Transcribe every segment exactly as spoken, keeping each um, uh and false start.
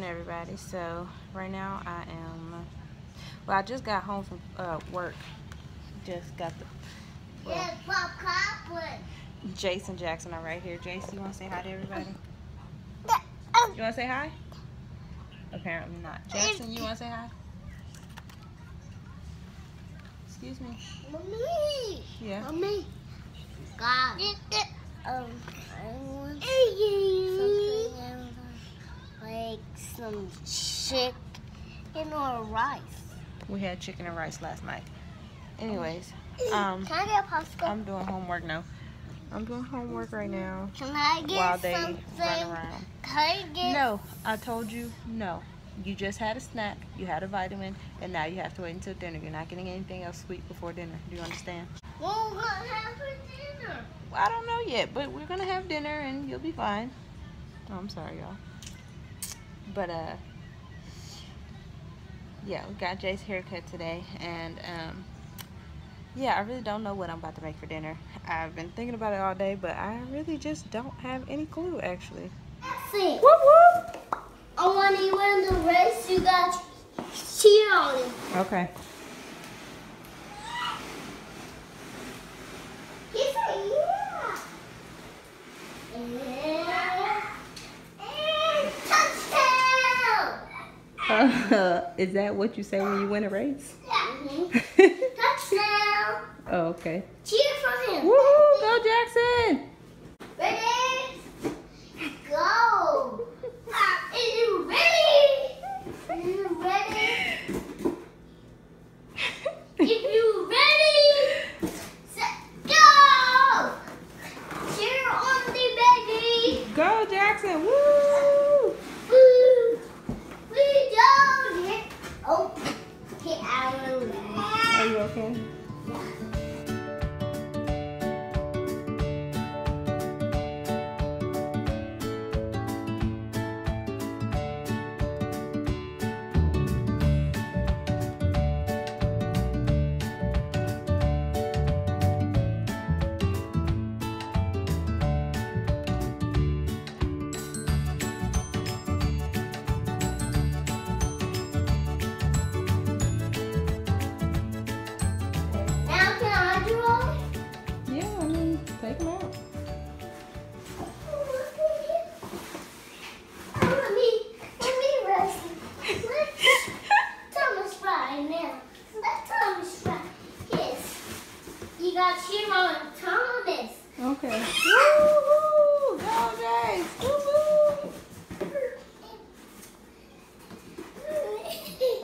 morning, everybody. So right now I am, well, I just got home from uh, work. Just got the well, Jayce and Jaxon are right here. Jayce, you want to say hi to everybody? You want to say hi? Apparently not. Jaxon, you want to say hi? Excuse me. Mommy. Yeah. Mommy. God. Um, I want something like some chicken or rice. We had chicken and rice last night. Anyways, um, can I get a popsicle? I'm doing homework now. I'm doing homework right now. Can I get while they something? Run around. Can I get no, I told you no. You just had a snack, you had a vitamin, and now you have to wait until dinner. You're not getting anything else sweet before dinner. Do you understand? Well, we're gonna have for dinner. Well, I don't know yet, but we're gonna have dinner and you'll be fine. Oh, I'm sorry, y'all. But uh, yeah, we got Jay's haircut today, and um, yeah, I really don't know what I'm about to make for dinner. I've been thinking about it all day, but I really just don't have any clue, actually. Let's see. Whoop whoop. Oh, when you win the race, you got to cheer on it. Okay. He said, yeah. Yeah. And touchdown. Uh, is that what you say when you win a race? Yeah. Mm-hmm. Touchdown. Oh, okay. Cheer for him. Woohoo! Go, Jaxon. Ready? Go. Is you ready? Is you ready? If you ready, set, go! Cheer on the baby! Go, Jaxon! Woo! Woo! We don't hit. Oh, get out of the way. Are you okay? Yeah.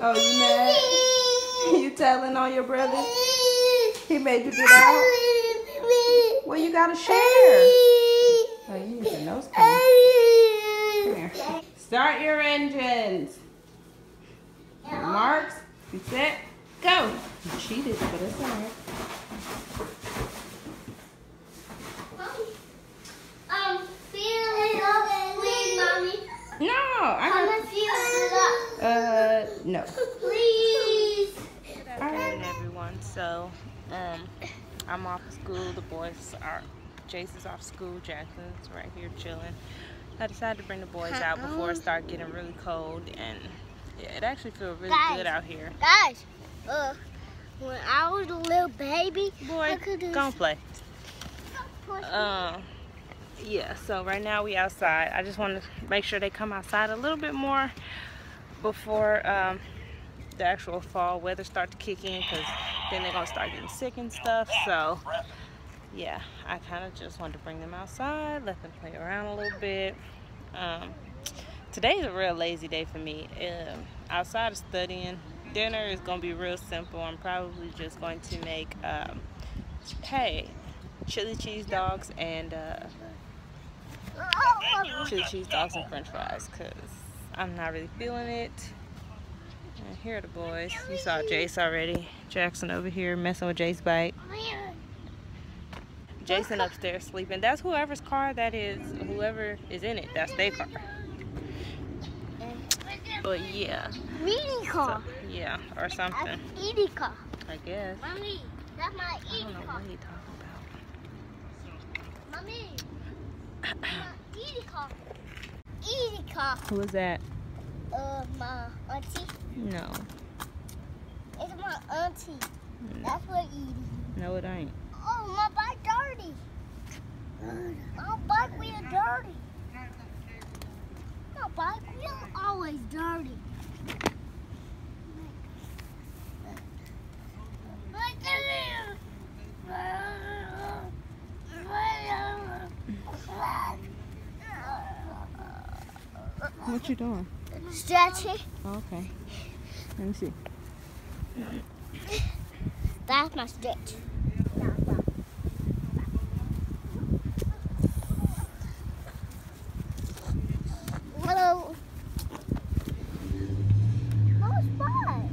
Oh, you mad? You telling on your brother? He made you get out? Well, you gotta share. Oh, you need your nose clean. Come here. Start your engines. Marks, be set, go. You cheated, but it's all right. I'm feeling up, please, mommy. No, I can't. Uh, no. Please. Good afternoon, everyone. So, um, I'm off school. The boys are, Jayce is off school. Jackson's right here chilling. I decided to bring the boys out before it started getting really cold, and yeah, it actually feels really guys, good out here. Guys, uh, when I was a little baby, boy, go play. Um, uh, yeah. So right now we outside. I just want to make sure they come outside a little bit more before um, the actual fall weather starts to kick in, because then they're going to start getting sick and stuff. So, yeah, I kind of just wanted to bring them outside, let them play around a little bit. Um, today's a real lazy day for me. Uh, outside of studying, dinner is going to be real simple. I'm probably just going to make, um, hey, chili cheese dogs and uh, chili cheese dogs and french fries, because I'm not really feeling it. And here are the boys. You saw Jayce already. Jaxon over here messing with Jayce's bike. Jaxon upstairs sleeping. That's whoever's car that is. Whoever is in it, that's their car. But yeah. Meaty car. So, yeah, or something. That's Edie car. I guess. Mommy, that's my Edie car. I don't know what he's talking about. Mommy, that's my Edie car. Edie car. Who is that? uh, my auntie? No. It's my auntie. No. That's what eating. No, it ain't. Oh, my bike dirty. My bike wheel dirty. My bike wheel always dirty. What you doing? Stretching. Oh, okay. Let me see. That's my stretch. Hello. No spots.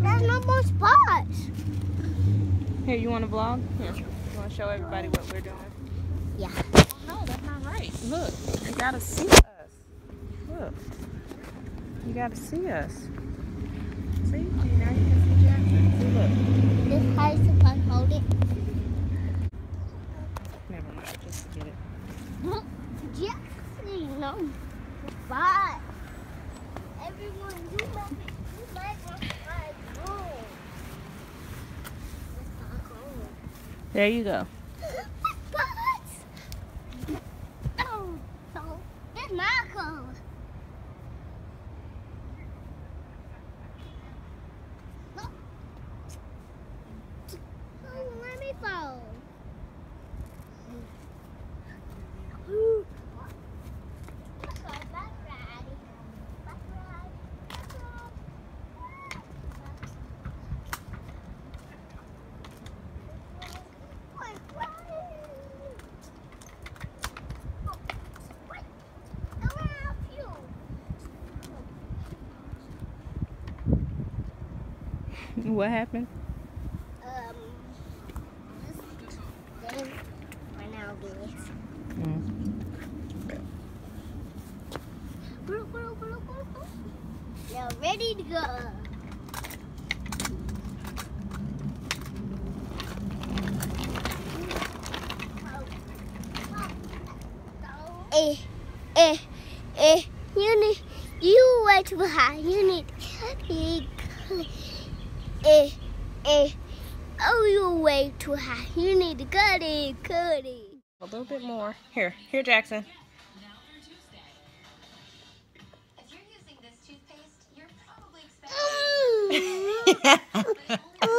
There's no more spots. Here, you want to vlog? Here. You want to show everybody what we're doing? Yeah. Oh, no, that's not right. Look, you gotta see us. Look, you gotta see us. See? Now you can see Jaxon. See, look. This high supply, hold it. Never mind, just forget it. Look, Jaxon, no. Bye. Everyone, you might you might want to buy gold. Let's buy gold. There you go. What happened? Um, this right now, guys. They're ready to go. Eh, eh, eh. You need, you were too high. You need big. Eh, eh, oh, you're way too high. You need to cut it, cut it. A little bit more. Here, here, Jaxon. If you're using this toothpaste, you're probably expecting...